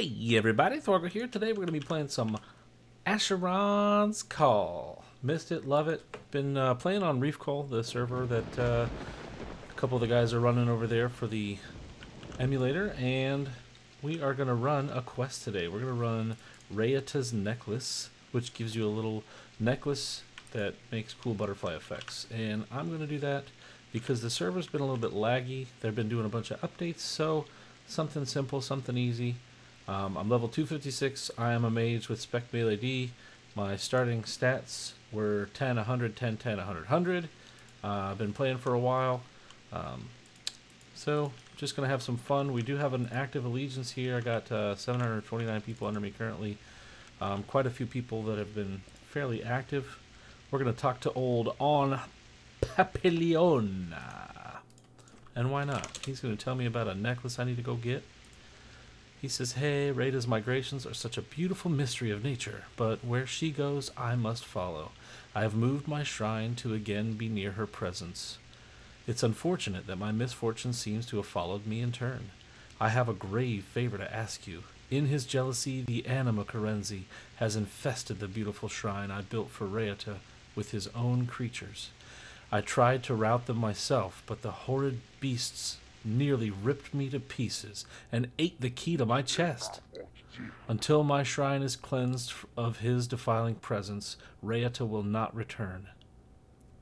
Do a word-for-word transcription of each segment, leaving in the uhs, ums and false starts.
Hey everybody, Thwargle here. Today we're going to be playing some Asheron's Call. Missed it, love it. Been uh, playing on Reefcull, the server that uh, a couple of the guys are running over there for the emulator. And we are going to run a quest today. We're going to run Raeta's Necklace, which gives you a little necklace that makes cool butterfly effects. And I'm going to do that because the server's been a little bit laggy. They've been doing a bunch of updates, so something simple, something easy. Um, I'm level two fifty-six, I am a mage with Spec Melee D. My starting stats were ten, one hundred, ten, ten, one hundred, one hundred. Uh, I've been playing for a while. Um, so, just going to have some fun. We do have an active allegiance here. I got uh, seven hundred twenty-nine people under me currently. Um, quite a few people that have been fairly active. We're going to talk to old On Papilliona. And why not? He's going to tell me about a necklace I need to go get. He says, hey, Raeta's migrations are such a beautiful mystery of nature, but where she goes, I must follow. I have moved my shrine to again be near her presence. It's unfortunate that my misfortune seems to have followed me in turn. I have a grave favor to ask you. In his jealousy, the Anima Kerenzi has infested the beautiful shrine I built for Raeta with his own creatures. I tried to rout them myself, but the horrid beasts nearly ripped me to pieces and ate the key to my chest. Until my shrine is cleansed of his defiling presence, Raeta will not return.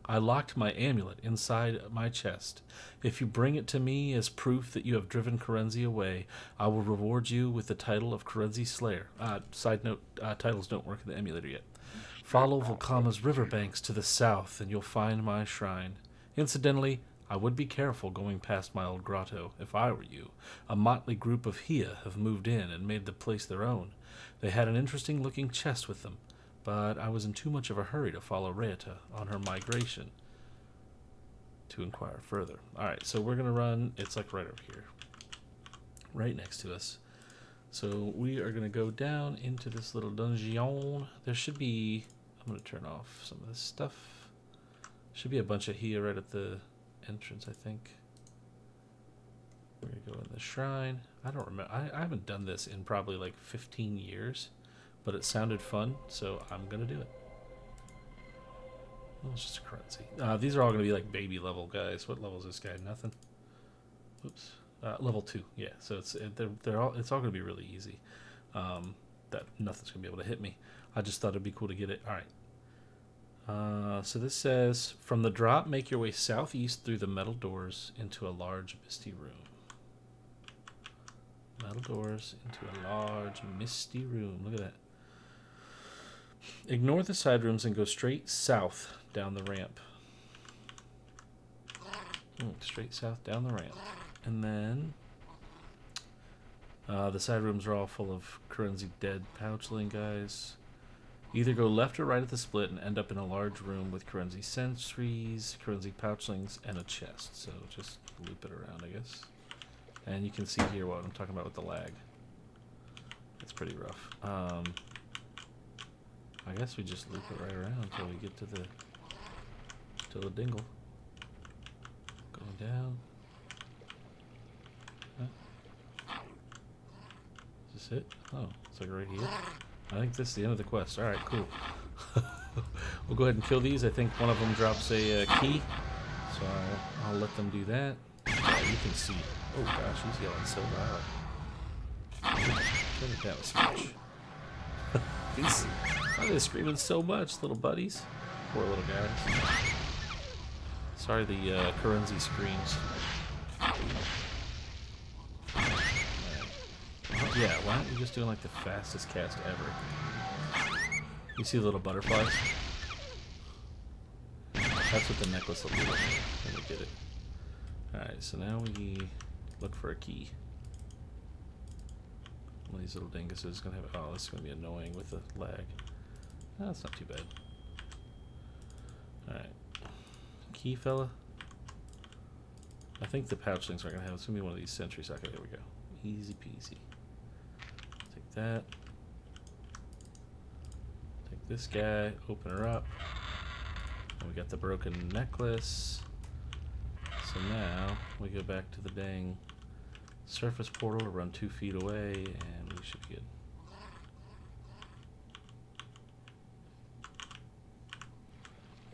I locked my amulet inside my chest. If you bring it to me as proof that you have driven Kerenzi away, I will reward you with the title of Kerenzi Slayer. Uh, side note, uh, titles don't work in the emulator yet. Follow Volcama's riverbanks to the south and you'll find my shrine. Incidentally, I would be careful going past my old grotto, if I were you. A motley group of Hia have moved in and made the place their own. They had an interesting-looking chest with them, but I was in too much of a hurry to follow Raeta on her migration to inquire further. Alright, so we're going to run, it's like right over here, right next to us. So we are going to go down into this little dungeon. There should be, I'm going to turn off some of this stuff. Should be a bunch of Hia right at the entrance, I think. We're gonna go in the shrine. I don't remember. I, I haven't done this in probably like fifteen years, but it sounded fun, so I'm gonna do it. Well, it's just a currency. Uh, these are all gonna be like baby level guys. What level is this guy? Nothing. Oops. Uh, level two. Yeah. So it's it, they're they're all it's all gonna be really easy. Um, that nothing's gonna be able to hit me. I just thought it'd be cool to get it. All right. Uh, so this says, from the drop, make your way southeast through the metal doors into a large misty room. Metal doors into a large misty room. Look at that. Ignore the side rooms and go straight south down the ramp. Mm, straight south down the ramp. And then, uh, the side rooms are all full of Kerenzi dead pouchling guys. Either go left or right at the split and end up in a large room with Kerenzi sentries, Kerenzi pouchlings, and a chest. So just loop it around, I guess. And you can see here what I'm talking about with the lag. It's pretty rough. Um, I guess we just loop it right around until we get to the, till the dingle. Going down. Huh? Is this it? Oh, it's like right here. I think this is the end of the quest. Alright, cool. We'll go ahead and kill these. I think one of them drops a uh, key. So I'll, I'll let them do that. Yeah, you can see. Oh gosh, he's yelling so loud. Turn it down a smidge. He's why are they screaming so much, little buddies? Poor little guys. Sorry, the uh, Kerenzi screams. Yeah, why aren't you just doing like the fastest cast ever? You see the little butterflies? That's what the necklace will do when we get it. Alright, so now we look for a key. One of these little dinguses is gonna have. Oh, this is gonna be annoying with the lag. No, that's not too bad. Alright. Key fella. I think the pouchlings aren't gonna have. It's gonna be one of these sentries. Okay, there we go. Easy peasy. That. Take this guy, open her up. And we got the broken necklace. So now we go back to the dang surface portal to run two feet away, and we should be good.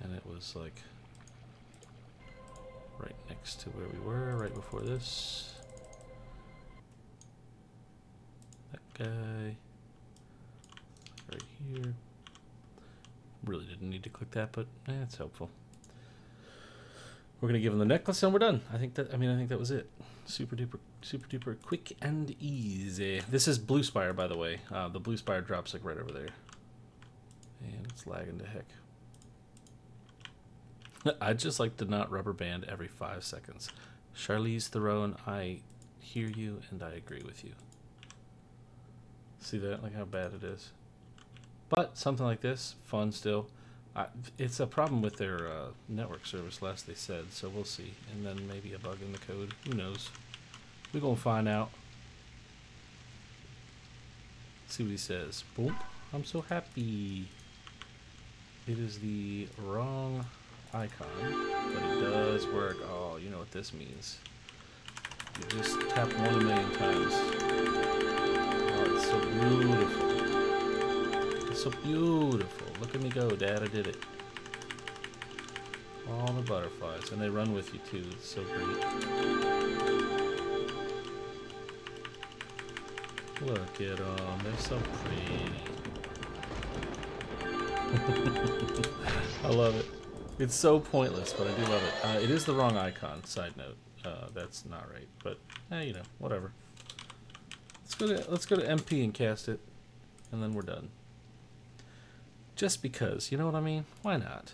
And it was like right next to where we were, right before this. That guy. Right here. Really didn't need to click that, but eh, it's helpful. We're gonna give him the necklace and we're done. I think that, I mean, I think that was it. Super duper, super duper quick and easy. This is Blue Spire, by the way. Uh, the Blue Spire drops like right over there. And it's lagging to heck. I just like to not rubber band every five seconds. Charlize Theron, I hear you and I agree with you. See that, like how bad it is. But something like this, fun still. I, it's a problem with their uh, network service, last they said, so we'll see. And then maybe a bug in the code. Who knows? We're going to find out. Let's see what he says. Boom. I'm so happy. It is the wrong icon, but it does work. Oh, you know what this means. You just tap one a million times. Oh, it's so beautiful. So beautiful. Look at me go, Dad. I did it. All the butterflies. And they run with you, too. It's so great. Look at them. They're so pretty. I love it. It's so pointless, but I do love it. Uh, it is the wrong icon. Side note. Uh, that's not right. But, eh, you know, whatever. Let's go to, let's go to M P and cast it. And then we're done. Just because, you know what I mean? Why not?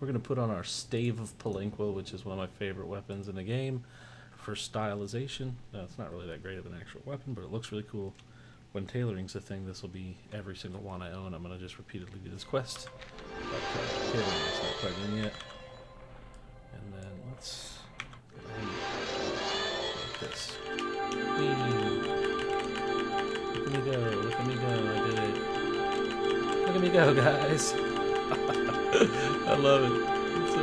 We're going to put on our Stave of Palenqua, which is one of my favorite weapons in the game, for stylization. No, it's not really that great of an actual weapon, but it looks really cool. When tailoring's a thing, this will be every single one I own. I'm going to just repeatedly do this quest. Tailoring is not plugged in yet. And then let's like this. Look at me go, look at me go. Look at me go, guys. I love it. It's so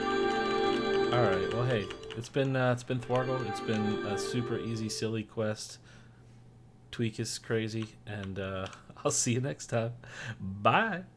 funny. Alright, well hey, it's been uh, it's been Thwargle. It's been a super easy, silly quest. Tweak is crazy, and uh, I'll see you next time. Bye!